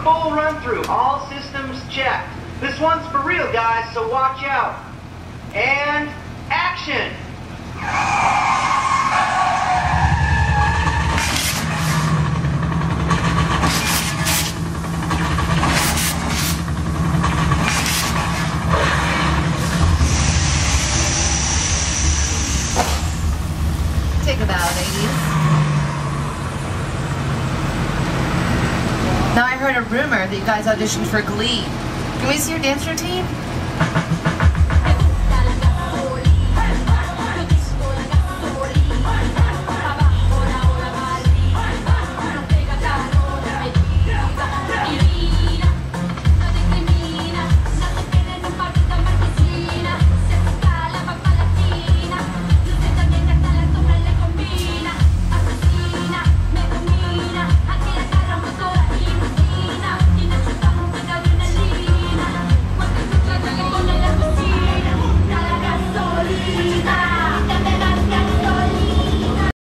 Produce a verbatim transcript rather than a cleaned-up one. a full run-through. All systems checked. This one's for real, guys, so watch out. And action! Take about eighty. Now I heard a rumor that you guys auditioned for Glee. Can we see your dance routine?